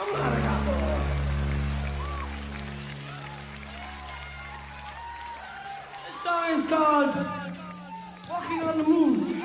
The song is called Walking on the Moon.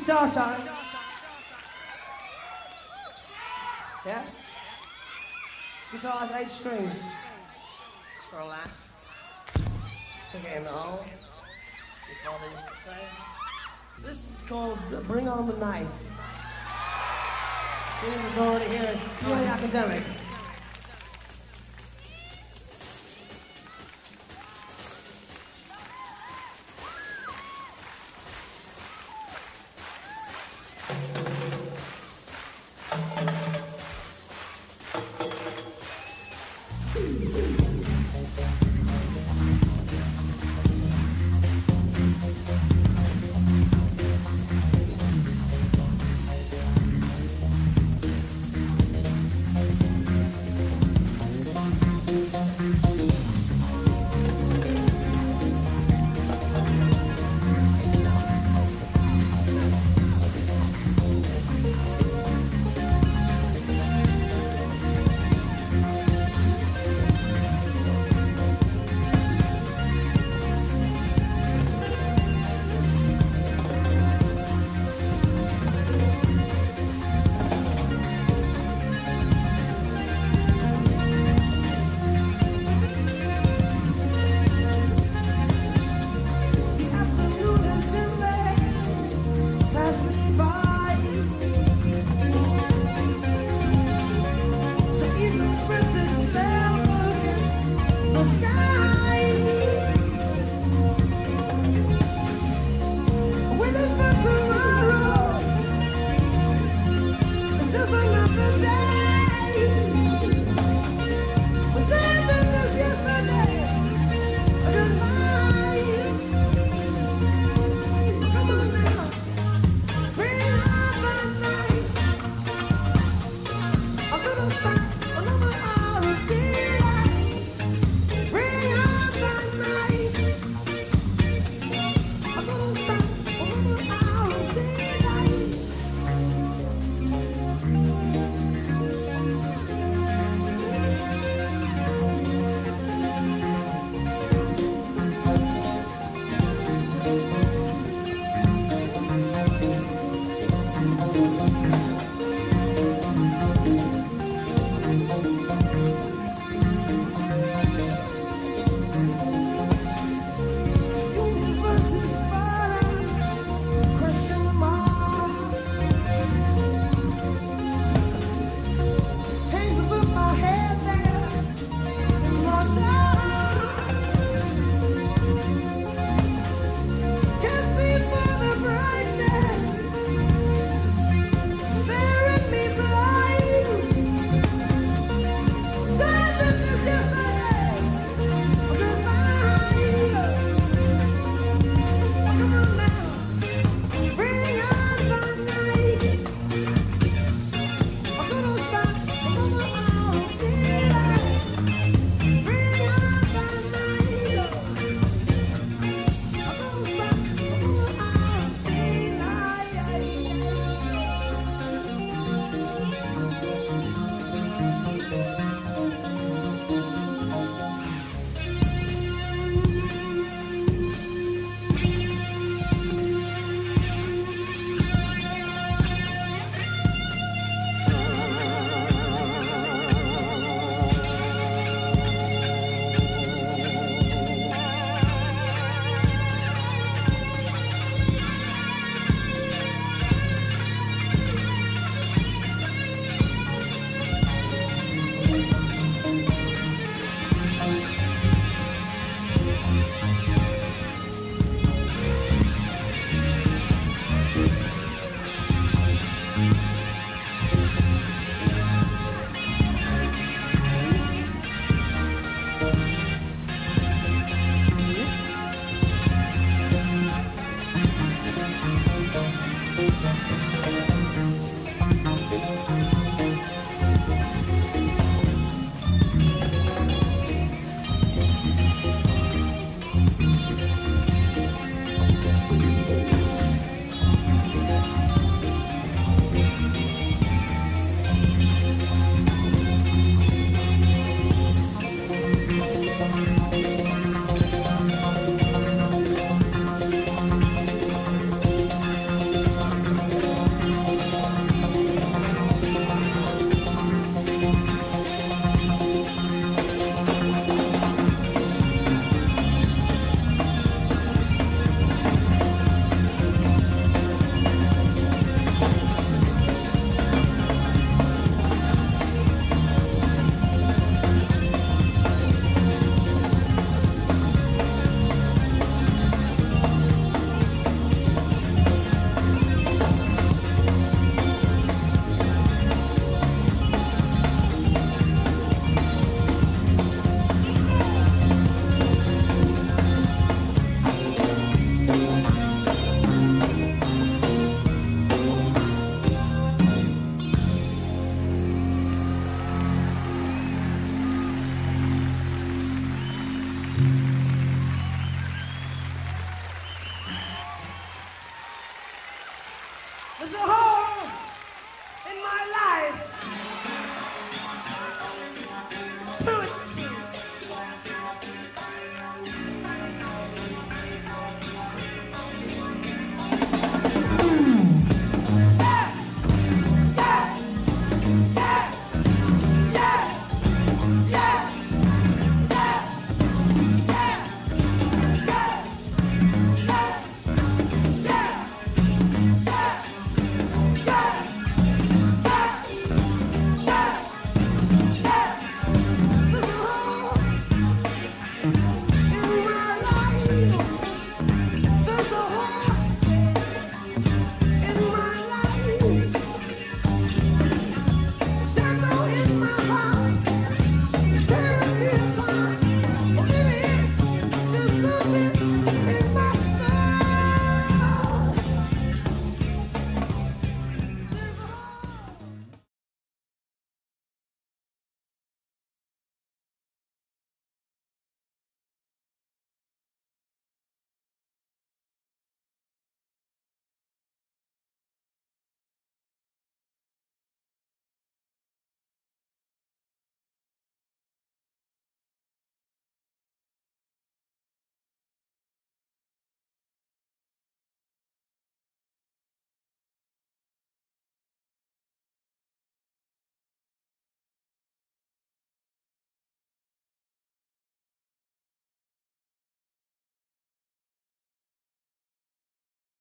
guitar time. Yes? This guitar has 8 strings. Just for a laugh. Stick it in the hole. Before they used to say. This is called Bring On the Night. Steven is already here, it's purely academic.